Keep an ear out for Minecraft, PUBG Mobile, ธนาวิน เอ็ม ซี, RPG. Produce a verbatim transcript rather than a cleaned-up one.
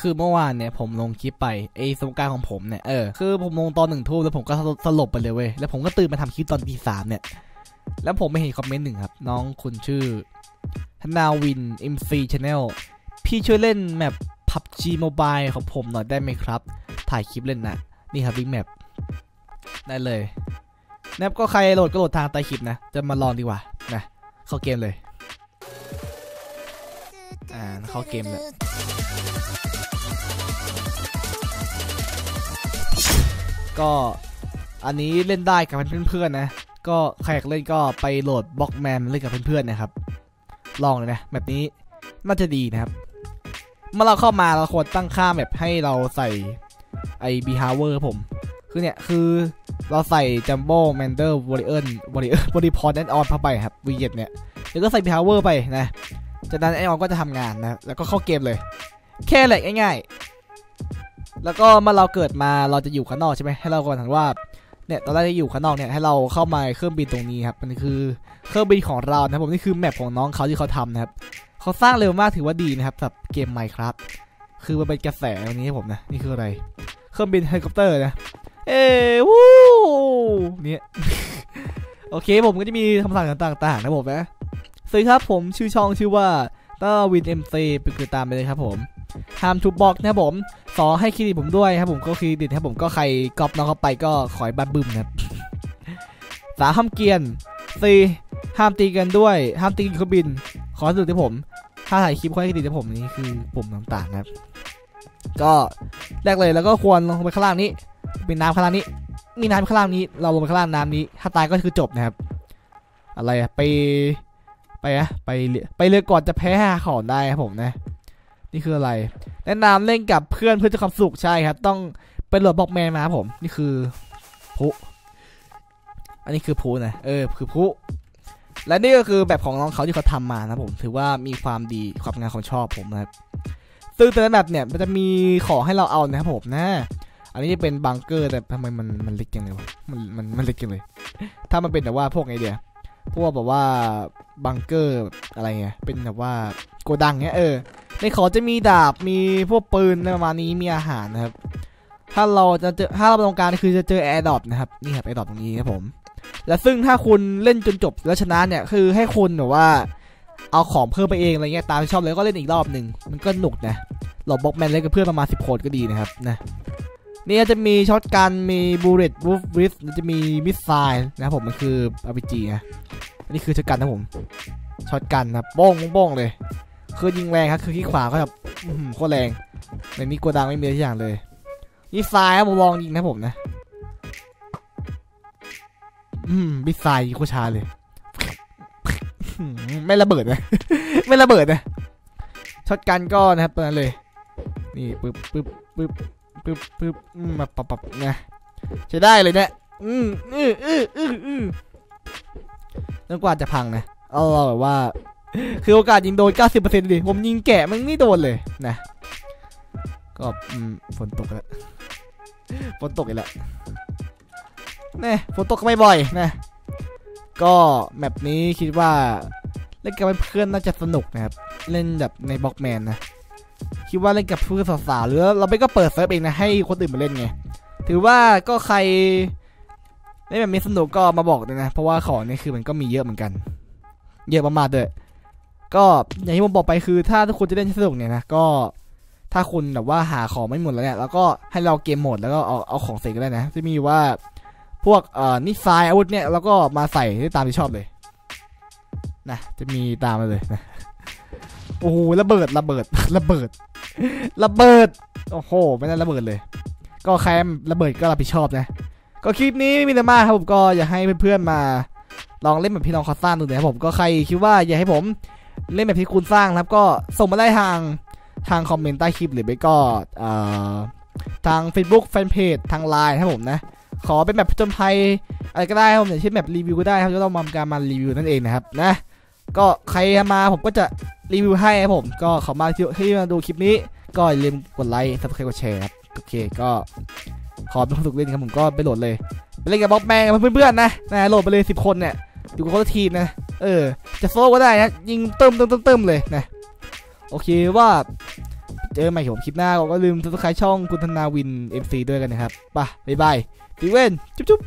คือเมื่อวานเนี่ยผมลงคลิปไปไอสมการของผมเนี่ยเออคือผมลงตอนหนึ่งทุ่มแล้วผมก็สลบไปเลยเว้ยแล้วผมก็ตื่นมาทำคลิปตอนตีสามเนี่ยแล้วผมไม่เห็นคอมเมนต์หนึ่งครับน้องคุณชื่อธนาวิน เอ็ม ซี Channel พี่ช่วยเล่นแมป พับจี Mobile ของผมหน่อยได้ไหมครับถ่ายคลิปเล่นนะนี่ครับบิ๊กแมปได้เลยแมปก็ใครโหลดก็โหลดทางใต้คลิปนะจะมาลองดีกว่านะเข้าเกมเลยอ่าเข้าเกมเลยก็อันนี้เล่นได้กับเพื่อนๆนะก็ใครอยากเล่นก็ไปโหลดบล็อกแมนเล่นกับเพื่อนๆนะครับลองเลยนะแบบนี้น่าจะดีนะครับเมื่อเราเข้ามาเราควรตั้งค่าแบบให้เราใส่ไอ บี ฮาร์เวอร์ ผมคือเนี่ยคือเราใส่ Jumbo Mander Warrior Warrior Warrior นั่นออนเข้าไปครับวีเย็ดเนี่ยแล้วก็ใส่ บี ฮาร์เวอร์ ไปนะจากนั้นไอออนก็จะทำงานนะแล้วก็เข้าเกมเลยแค่แหละง่ายๆแล้วก็เมื่อเราเกิดมาเราจะอยู่ข้างนอกใช่ไหมให้เราก่อนถึงว่าเนี่ยตอนแรกที่อยู่ข้างนอกเนี่ยให้เราเข้ามาเครื่องบินตรงนี้ครับมันคือเครื่องบินของเรานะผมนี่คือแมปของน้องเขาที่เขาทำนะครับเขาสร้างเร็วมากถือว่าดีนะครับสำหรับเกม ไมน์คราฟต์ คือมันเป็นกระแสตรงนี้ผมนะนี่คืออะไรเครื่องบินเฮลิคอปเตอร์นะเอ้วู้เนี่ยโอเคผมก็จะมีคำสั่งต่างๆนะผมนะสวัสดีครับผมชื่อช่องชื่อว่าต้าวิน เอ็ม ซี ไปติดตามไปเลยครับผมห้ามทุบบล็อกนะผมสอให้คลิปผมด้วยครับผมก็คลิปดิดครับผมก็ใครกอบน้องเขาไปก็ขอยบัตรบึ้มนะสาห้ามเกียนตีห้ามตีกันด้วยห้ามตีกันเครื่องบินขอสุดที่ผมถ้าถ่ายคลิปค่อยติดที่ผมนี่คือปุ่มต่างๆนะครับก็แรกเลยแล้วก็ควรลงไปข้างล่างนี้เป็นน้ำข้างล่างนี้มีน้ำข้างล่างนี้เราลงไปข้างล่างน้ำนี้ถ้าตายก็คือจบนะครับอะไรอะไปไปอะไปไปเลยก่อนจะแพ้หาของได้ครับผมนะนี่คืออะไรแนะนำเล่นกับเพื่อนเพื่อจะความสุขใช่ครับต้องเป็นโหลดบล็อกแมนมาผมนี่คือผู้อันนี้คือผู้นะเออคือผู้และนี่ก็คือแบบของน้องเขาที่เขาทำมานะผมถือว่ามีความดีความงานของชอบผมนะครับซึ่งแต่ละแบบเนี่ยมันจะมีของให้เราเอานะครับผมนะอันนี้จะเป็นบังเกอร์แต่ทำไมมันมันเล็กจังเลยวะมันมันมันเล็กจังเลยถ้ามันเป็นแต่ว่าพวกไอเดียพวกแบบว่าบังเกอร์อะไรเงี้ยเป็นแบบว่าโกดังเงี้ยเออในขอจะมีดาบมีพวกปืนประมาณนี้มีอาหารนะครับถ้าเราจะเจอถ้าเราต้องการคือจะเจอแอร์ดรอปนะครับนี่ครับแอร์ดรอปตรงนี้ครับผมและซึ่งถ้าคุณเล่นจนจบแล้วชนะเนี่ยคือให้คุณแบบว่าเอาของเพิ่มไปเองอะไรเงี้ยตามชอบเลยก็เล่นอีกรอบหนึ่งมันก็หนุกนะหลบบล็อกแมนเล่นกับเพื่อนประมาณสิบคนก็ดีนะครับนะนี่จะมีช็อตกันมีบูเลตวูฟริสจะมีมิสไซล์นะครับผมมันคือ อาร์ พี จี นะอันนี้คือช็อตกันนะผมช็อตกันนะบ้องบ้องเลยคือยิงแรงครับคือขี้ขวาก็แบบโคตรแรงในนี้โกดังไม่มีอะไรอย่างเลยมิสไซล์ครับผมลองยิงนะผมนะมิสไซล์ยิงโคตรช้าเลยไม่ระเบิดนะไม่ระเบิดนะช็อตกันก็นะครับตอนนั้นเลยนี่ปึ๊บปึ๊บปึ๊บปึ๊บปึ๊บมาปับปับนะใช้ได้เลยเนี่ยอืมอืออืออืออือจนกว่าจะพังนะเอาแบบว่าคือโอกาสยิงโดน เก้าสิบเปอร์เซ็นต์ ดิผมยิงแกะมันไม่โดนเลยนะก็ฝนตกแล้วฝนตกอีกแล้วนี่ฝนตกก็ไม่บ่อยนะก็แมปนี้คิดว่าเล่นกับเพื่อนน่าจะสนุกนะครับเล่นแบบในบล็อกแมนนะคิดว่าเล่นกับเพื่อนสาวๆหรือเราไม่ก็เปิดเซิร์ฟเองนะให้คนอื่นมาเล่นไงถือว่าก็ใครเล่นแบบนี้สนุกก็มาบอกเลยนะเพราะว่าของนี่คือมันก็มีเยอะเหมือนกันเยอะมากๆเลยก็อย่างที่ผมบอกไปคือถ้าทุกคนจะเล่นสนุกเนี่ยนะก็ถ้าคุณแบบว่าหาของไม่หมดแล้วเนี่ยแล้วก็ให้เราเกมโหมดแล้วก็เอาเอาของใส่ก็ได้นะจะมีว่าพวกเอ่อนิสไซอาวุธเนี่ยแล้วก็มาใส่ได้ตามที่ชอบเลยนะจะมีตามมาเลยนะโอ้โหระเบิดระเบิดระเบิดระเบิดโอ้โหไม่ได้ระเบิดเลยก็ใครระเบิดก็รับผิดชอบนะก็คลิปนี้ไม่มีอะไรมากครับผมก็อยากให้เพื่อนๆมาลองเล่นแบบพี่น้องเขาสร้างดูนะครับผมก็ใครคิดว่าอยากให้ผมเล่นแบบที่คุณสร้างครับก็ส่งมาได้ทางทางคอมเมนต์ใต้คลิปหรือไม่ก็ทาง เฟซบุ๊ก แฟนเพจ ทาง ไลน์ ครับผมนะขอเป็นแบบผจญภัยอะไรก็ได้ครับผมอย่างเช่นแบบรีวิวก็ได้ครับจะต้องมาการมารีวิวนั่นเองนะครับนะก็ใครมาผมก็จะรีวิวให้ครับผมก็ขอมาที่มาดูคลิปนี้ก็อย่าลืมกดไลค์ ซับสไครบ์ กดแชร์ครับโอเคก็ขอเป็นความสุขเล่นครับผมก็ไปโหลดเลยไปเล่นกับบล็อกแมนกับเพื่อนๆนะนะโหลดไปเลยสิบคนเนี่ยอยู่กับทีมนะเออจะโซ่ก็ได้นะยิงเติมเติมเติมเลยนะโอเคว่า เจอใหม่ผมคลิปหน้าก็อย่าลืม subscribe ช่องคุณธนาวิน เอ็ม ซี ด้วยกันนะครับไปบ๊ายบายตีเว้นจุ๊บ